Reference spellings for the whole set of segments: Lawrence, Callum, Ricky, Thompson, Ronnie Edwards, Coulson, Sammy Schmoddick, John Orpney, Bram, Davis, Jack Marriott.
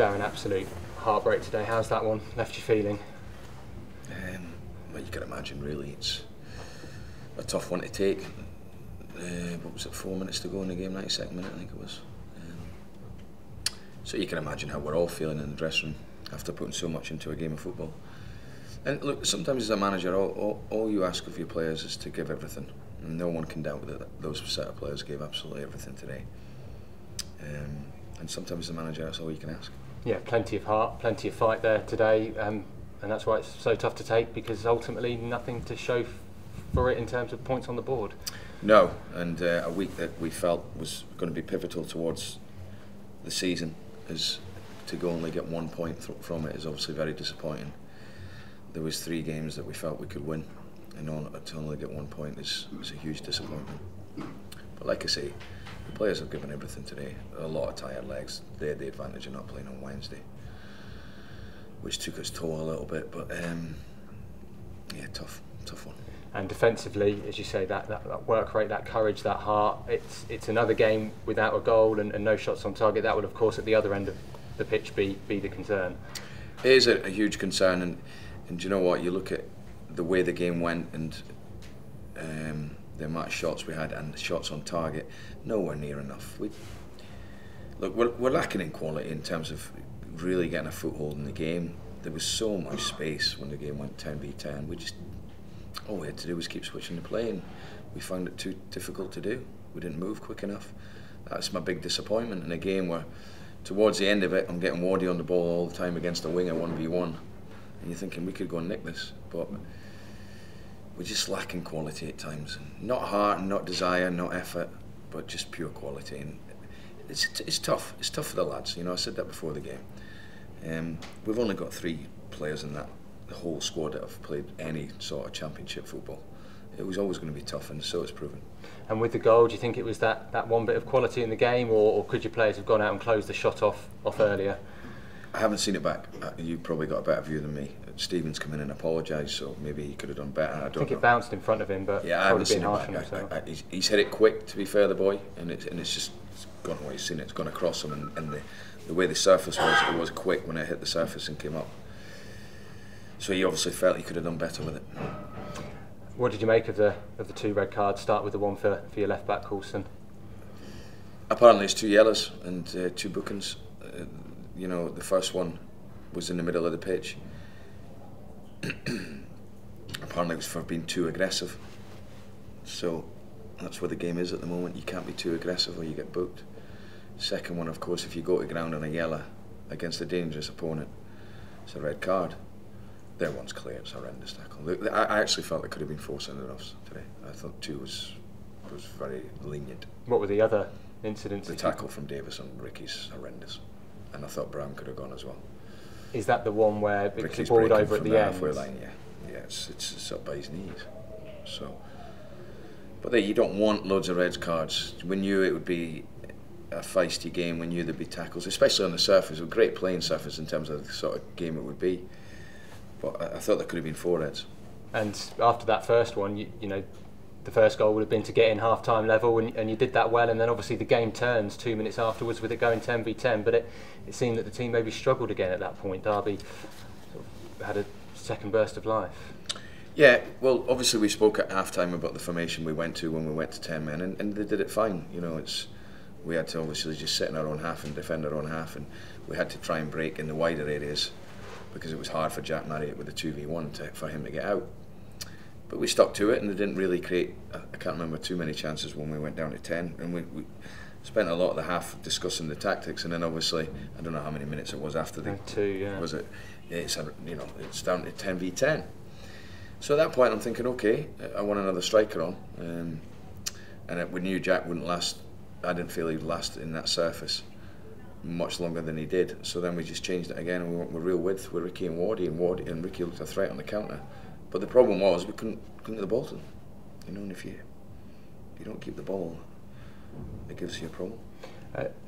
Darren, absolute heartbreak today. How's that one left you feeling? Well, you can imagine, really. It's a tough one to take. What was it, 4 minutes to go in the game, 92nd minute, I think it was. So you can imagine how we're all feeling in the dressing room after putting so much into a game of football. And look, sometimes as a manager, all you ask of your players is to give everything. And no one can doubt that those set of players gave absolutely everything today. And sometimes as a manager, that's all you can ask. Yeah, plenty of heart, plenty of fight there today. And that's why it's so tough to take, because ultimately nothing to show for it in terms of points on the board. No, and a week that we felt was going to be pivotal towards the season, is to go only get 1 point from it is obviously very disappointing. There was 3 games that we felt we could win, and to only get 1 point is a huge disappointment. But like I say, the players have given everything today. A lot of tired legs. They had the advantage of not playing on Wednesday, which took its toll a little bit. But yeah, tough one. And defensively, as you say, that work rate, that courage, that heart, it's another game without a goal and no shots on target. That would, of course, at the other end of the pitch be the concern. It is a huge concern, and you know what, you look at the way the game went and the amount of shots we had and the shots on target, nowhere near enough. We're lacking in quality in terms of really getting a foothold in the game. There was so much space when the game went 10v10, we just... all we had to do was keep switching the play, and we found it too difficult to do. We didn't move quick enough. That's my big disappointment in a game where, towards the end of it, I'm getting Wardy on the ball all the time against a winger 1v1, and you're thinking we could go and nick this, but we're just lacking quality at times. Not heart, not desire, not effort, but just pure quality. And it's tough. It's tough for the lads. You know, I said that before the game. We've only got 3 players in that. The whole squad that have played any sort of championship football. It was always going to be tough, and so it's proven. And with the goal, do you think it was that one bit of quality in the game, or could your players have gone out and closed the shot off earlier? I haven't seen it back. You've probably got a better view than me. Stephen's come in and apologised, so maybe he could have done better. I think it bounced in front of him, but yeah, I haven't seen it back. He's hit it quick, to be fair, the boy, and it's just gone away. He's seen it, it's gone across him, and the way the surface was, it was quick when it hit the surface and came up. So he obviously felt he could have done better with it. What did you make of the 2 red cards? Start with the one for your left back, Coulson. Apparently, it's 2 yellows and 2 bookings. You know, the first one was in the middle of the pitch. Apparently, it was for being too aggressive. So that's where the game is at the moment. You can't be too aggressive, or you get booked. Second one, of course, if you go to ground on a yellow against a dangerous opponent, it's a red card. Their one's clear, it's horrendous tackle. I actually felt there could have been 4 send-offs today. I thought 2 was very lenient. What were the other incidents? The tackle from Davis on Ricky's horrendous. And I thought Bram could have gone as well. Is that the one where Ricky's balled over at the end? Halfway line, yeah. Yeah, it's up by his knees. So, but there, you don't want loads of red cards. We knew it would be a feisty game. We knew there'd be tackles, especially on the surface. A great playing surface in terms of the sort of game it would be. But I thought there could have been 4 reds. And after that first one, you know, the first goal would have been to get in half-time level, and you did that well, and then obviously the game turns 2 minutes afterwards with it going 10v10, but it seemed that the team maybe struggled again at that point. Derby sort of had a second burst of life. Yeah, well, obviously we spoke at half-time about the formation we went to when we went to 10 men, and they did it fine. You know, we had to obviously just sit in our own half and defend our own half, and we had to try and break in the wider areas, because it was hard for Jack Marriott with a 2v1 for him to get out. But we stuck to it, and they didn't really create, I can't remember too many chances when we went down to 10, and we spent a lot of the half discussing the tactics, and then obviously, I don't know how many minutes it was after the... 2, yeah. Was it? It's, you know, it's down to 10v10. So at that point I'm thinking, okay, I want another striker on, and we knew Jack wouldn't last. I didn't feel he'd last in that surface much longer than he did, so then we just changed it again, and we went with real width with Ricky and Wardy, and Ricky looked a threat on the counter. But the problem was we couldn't get the ball to them. You know, and if you don't keep the ball, it gives you a problem.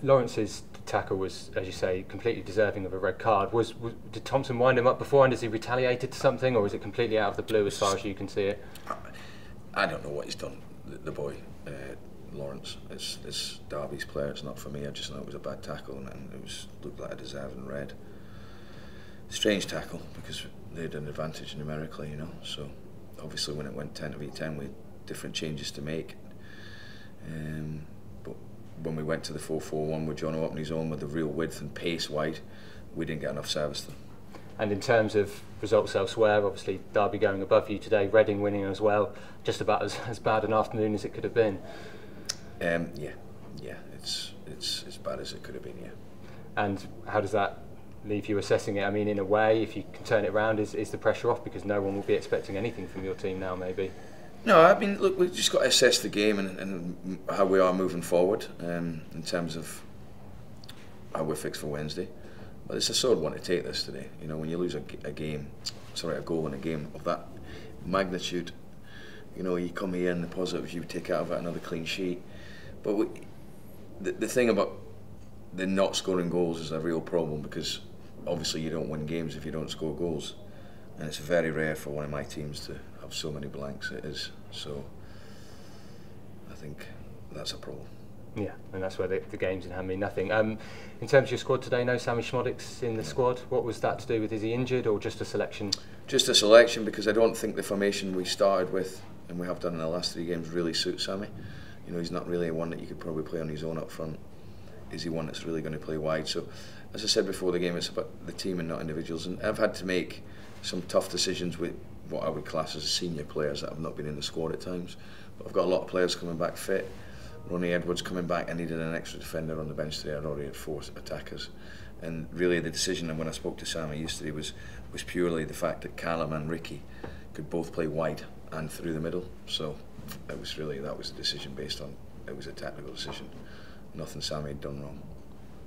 Lawrence's tackle was, as you say, completely deserving of a red card. Did Thompson wind him up beforehand? Has he retaliated to something, or is it completely out of the blue as far as you can see it? I don't know what he's done, the boy. Lawrence. It's Derby's player, it's not for me. I just know it was a bad tackle and it was looked like a deserving red. Strange tackle because they had an advantage numerically, you know. So obviously when it went 10 to v 10, we had different changes to make. But when we went to the 4-4-1 with John Orpney's own with the real width and pace wide, we didn't get enough service to them. And in terms of results elsewhere, obviously Derby going above you today, Reading winning as well, just about as bad an afternoon as it could have been. Yeah, it's as bad as it could have been, yeah. And how does that leave you assessing it? I mean, in a way, if you can turn it around, is the pressure off because no one will be expecting anything from your team now, maybe? No, I mean, look, we've just got to assess the game and how we are moving forward in terms of how we're fixed for Wednesday. But it's a sore one to take this today. You know, when you lose a goal in a game of that magnitude, you know, you come here and the positives you take out of it, another clean sheet. But the thing about the not scoring goals is a real problem because obviously you don't win games if you don't score goals, and it's very rare for one of my teams to have so many blanks. It is, so I think that's a problem. Yeah, and that's where the game's in hand mean nothing. In terms of your squad today, no Sammy Schmoddick's in the squad. What was that to do with? Is he injured or just a selection? Just a selection because I don't think the formation we started with and we have done in the last 3 games really suits Sammy. You know, he's not really one that you could probably play on his own up front. Is he one that's really going to play wide? So, as I said before the game, it's about the team and not individuals. And I've had to make some tough decisions with what I would class as senior players that have not been in the squad at times. But I've got a lot of players coming back fit. Ronnie Edwards coming back, I needed an extra defender on the bench today. I'd already had 4 attackers. And really the decision, and when I spoke to Sammy yesterday, was purely the fact that Callum and Ricky could both play wide and through the middle. So it was really, that was the decision based on, it was a tactical decision. Nothing Sammy had done wrong.